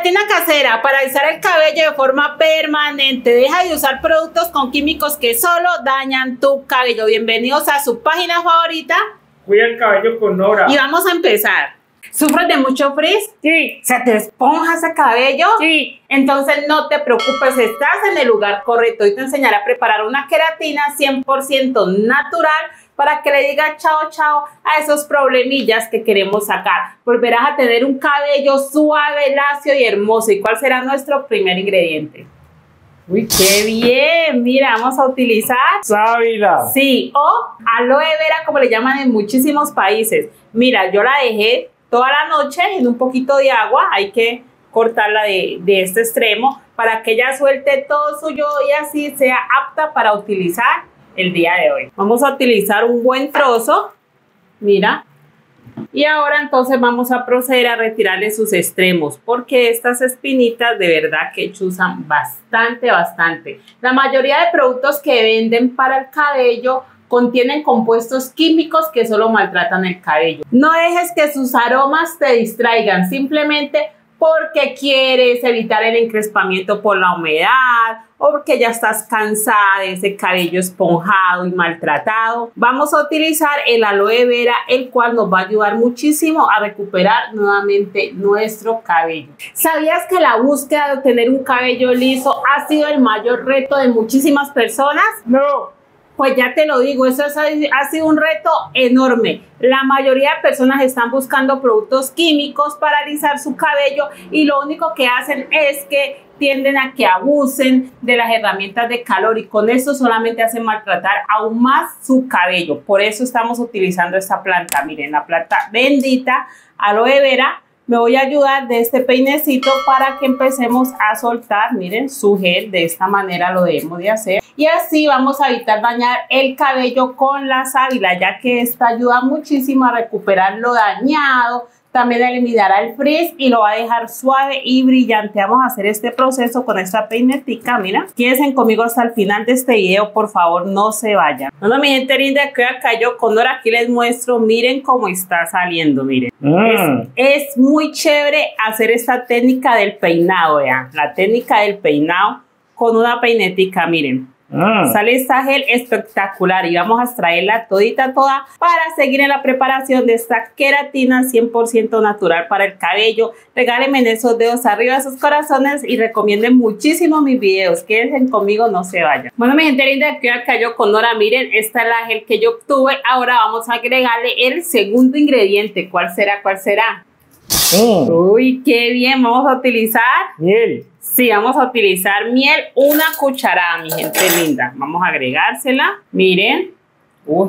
Queratina casera para alisar el cabello de forma permanente. Deja de usar productos con químicos que solo dañan tu cabello. Bienvenidos a su página favorita. Cuida el cabello con Nora. Y vamos a empezar. ¿Sufres de mucho frizz? Sí. ¿Se te esponja ese cabello? Sí. Entonces no te preocupes, estás en el lugar correcto. Hoy te enseñaré a preparar una queratina 100% natural para que le diga chao, chao a esos problemillas que queremos sacar. Volverás a tener un cabello suave, lacio y hermoso. ¿Y cuál será nuestro primer ingrediente? ¡Uy, qué bien! Mira, vamos a utilizar... sábila. Sí, o aloe vera, como le llaman en muchísimos países. Mira, yo la dejé toda la noche en un poquito de agua. Hay que cortarla de este extremo para que ella suelte todo suyo y así sea apta para utilizar el día de hoy. Vamos a utilizar un buen trozo. Mira. Y ahora entonces vamos a proceder a retirarle sus extremos, porque estas espinitas de verdad que chuzan bastante, bastante. La mayoría de productos que venden para el cabello contienen compuestos químicos que solo maltratan el cabello. No dejes que sus aromas te distraigan, simplemente porque quieres evitar el encrespamiento por la humedad o porque ya estás cansada de ese cabello esponjado y maltratado. Vamos a utilizar el aloe vera, el cual nos va a ayudar muchísimo a recuperar nuevamente nuestro cabello. ¿Sabías que la búsqueda de obtener un cabello liso ha sido el mayor reto de muchísimas personas? No. Pues ya te lo digo, eso ha sido un reto enorme. La mayoría de personas están buscando productos químicos para alisar su cabello y lo único que hacen es que tienden a que abusen de las herramientas de calor y con eso solamente hacen maltratar aún más su cabello. Por eso estamos utilizando esta planta. Miren, la planta bendita aloe vera. Me voy a ayudar de este peinecito para que empecemos a soltar, miren, su gel. De esta manera lo debemos de hacer. Y así vamos a evitar dañar el cabello con la sábila, ya que esta ayuda muchísimo a recuperar lo dañado, también eliminará el frizz y lo va a dejar suave y brillante. Vamos a hacer este proceso con esta peinetica, mira. Quédense conmigo hasta el final de este video, por favor, no se vayan. Bueno, mi gente linda, que acá yo con Nora aquí les muestro, miren cómo está saliendo, miren. Es muy chévere hacer esta técnica del peinado, vean, la técnica del peinado con una peinetica, miren. Sale esta gel espectacular y vamos a extraerla toda para seguir en la preparación de esta queratina 100% natural para el cabello. Regálenme en esos dedos arriba de sus corazones y recomienden muchísimo mis videos. Quédense conmigo, no se vayan. Bueno, mi gente linda, aquí acá yo con Nora. Miren, esta es la gel que yo obtuve. Ahora vamos a agregarle el segundo ingrediente. ¿Cuál será? ¿Cuál será? Uy, qué bien. Vamos a utilizar miel. Sí, vamos a utilizar miel, una cucharada, mi gente linda. Vamos a agregársela. Miren. Uy,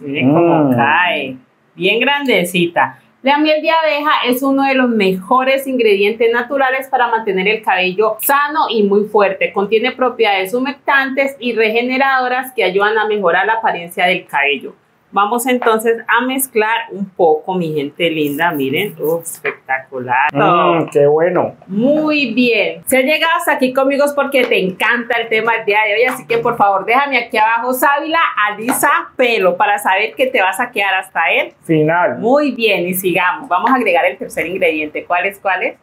miren cómo cae. Bien grandecita. La miel de abeja es uno de los mejores ingredientes naturales para mantener el cabello sano y muy fuerte. Contiene propiedades humectantes y regeneradoras que ayudan a mejorar la apariencia del cabello. Vamos entonces a mezclar un poco, mi gente linda. Miren, espectacular. ¡Qué bueno! Muy bien. Si has llegado hasta aquí conmigo es porque te encanta el tema del día de hoy. Así que, por favor, déjame aquí abajo sábila, alisa, pelo, para saber que te vas a quedar hasta el final. Muy bien, y sigamos. Vamos a agregar el tercer ingrediente. ¿Cuál es? ¿Cuál es?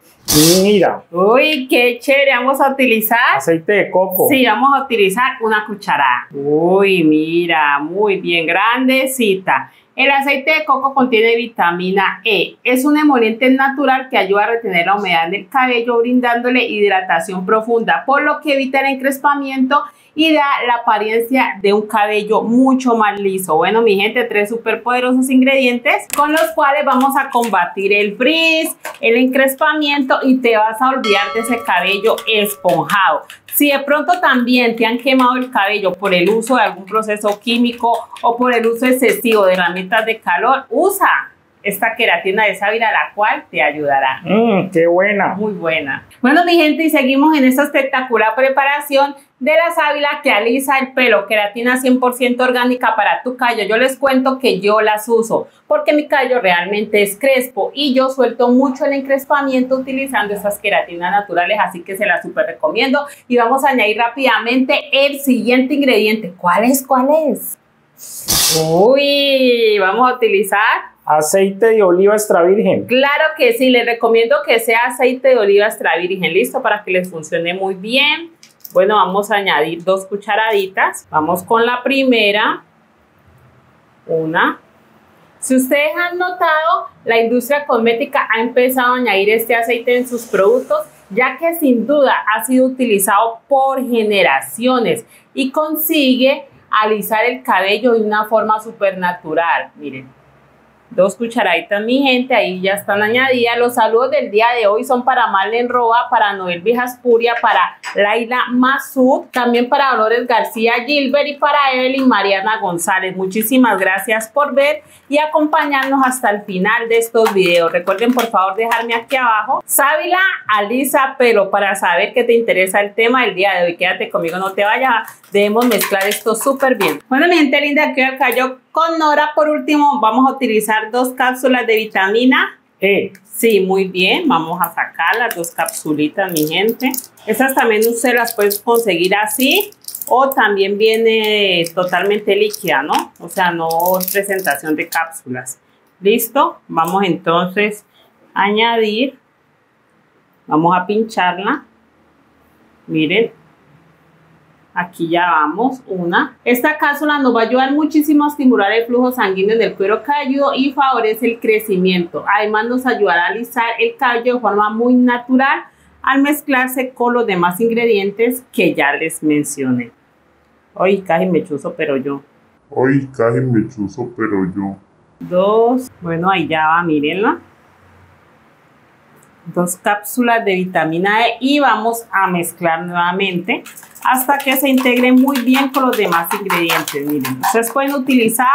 Mira. Uy, qué chévere. Vamos a utilizar... aceite de coco. Sí, vamos a utilizar una cucharada. Uy, mira. Muy bien. Grandecita. El aceite de coco contiene vitamina E. Es un emoliente natural que ayuda a retener la humedad del cabello, brindándole hidratación profunda, por lo que evita el encrespamiento y da la apariencia de un cabello mucho más liso. Bueno, mi gente, tres súper poderosos ingredientes con los cuales vamos a combatir el frizz, el encrespamiento y te vas a olvidar de ese cabello esponjado. Si de pronto también te han quemado el cabello por el uso de algún proceso químico o por el uso excesivo de herramientas de calor, usa esta queratina de sábila, la cual te ayudará. ¡Qué buena! Muy buena. Bueno, mi gente, y seguimos en esta espectacular preparación de la sábila que alisa el pelo, queratina 100% orgánica para tu cabello. Yo les cuento que yo las uso porque mi cabello realmente es crespo y yo suelto mucho el encrespamiento utilizando estas queratinas naturales, así que se las súper recomiendo. Y vamos a añadir rápidamente el siguiente ingrediente. ¿Cuál es? ¿Cuál es? Uy, vamos a utilizar Aceite de oliva extra virgen. Claro que sí, les recomiendo que sea aceite de oliva extra virgen, listo, para que les funcione muy bien. Bueno, vamos a añadir 2 cucharaditas. Vamos con la primera. Una. Si ustedes han notado, la industria cosmética ha empezado a añadir este aceite en sus productos, ya que sin duda ha sido utilizado por generaciones y consigue alisar el cabello de una forma súper natural. Miren, 2 cucharaditas, mi gente, ahí ya están añadidas. Los saludos del día de hoy son para Marlene Roa, para Noel Vijaspuria, para Laila Masud, también para Dolores García Gilbert y para Evelyn Mariana González. Muchísimas gracias por ver y acompañarnos hasta el final de estos videos. Recuerden, por favor, dejarme aquí abajo: sábila, alisa pelo, para saber que te interesa el tema del día de hoy. Quédate conmigo, no te vayas, debemos mezclar esto súper bien. Bueno, mi gente linda, aquí al callo con Nora. Por último, vamos a utilizar 2 cápsulas de vitamina E. Sí, muy bien. Vamos a sacar las 2 capsulitas, mi gente. Estas también usted las puede conseguir así o también viene totalmente líquida, ¿no? O sea, no presentación de cápsulas. ¿Listo? Vamos entonces a añadir. Vamos a pincharla. Miren. Aquí ya vamos, una. Esta cápsula nos va a ayudar muchísimo a estimular el flujo sanguíneo del cuero cabelludo y favorece el crecimiento. Además, nos ayudará a alisar el cabello de forma muy natural al mezclarse con los demás ingredientes que ya les mencioné. Hoy casi me chuzo, pero yo. Hoy casi me chuzo, pero yo. 2. Bueno, ahí ya va, mírenla. 2 cápsulas de vitamina E y vamos a mezclar nuevamente hasta que se integre muy bien con los demás ingredientes. Miren, ustedes pueden utilizar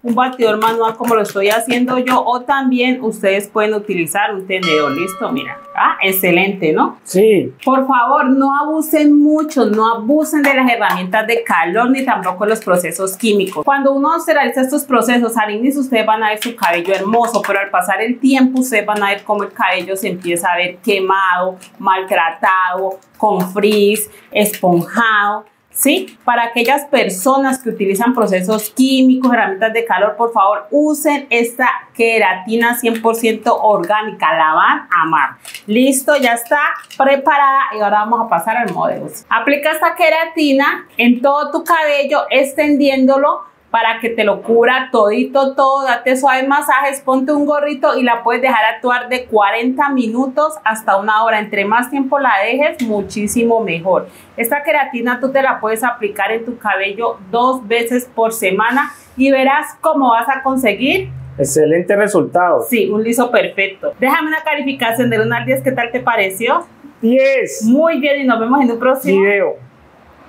un batidor manual como lo estoy haciendo yo o también ustedes pueden utilizar un tenedor. Listo, mira. Ah, excelente, ¿no? Sí. Por favor, no abusen mucho, no abusen de las herramientas de calor ni tampoco los procesos químicos. Cuando uno se realiza estos procesos, al inicio ustedes van a ver su cabello hermoso, pero al pasar el tiempo ustedes van a ver cómo el cabello se empieza a ver quemado, maltratado, con frizz, esponjado. ¿Sí? Para aquellas personas que utilizan procesos químicos, herramientas de calor, por favor, usen esta queratina 100% orgánica. La van a amar. Listo, ya está preparada y ahora vamos a pasar al modelo. Aplica esta queratina en todo tu cabello, extendiéndolo para que te lo cubra todito, todo. Date suaves masajes, ponte un gorrito y la puedes dejar actuar de 40 minutos hasta 1 hora. Entre más tiempo la dejes, muchísimo mejor. Esta queratina tú te la puedes aplicar en tu cabello 2 veces por semana y verás cómo vas a conseguir excelente resultado. Sí, un liso perfecto. Déjame una calificación del 1 al 10. ¿Qué tal te pareció? 10. Muy bien, y nos vemos en un próximo video.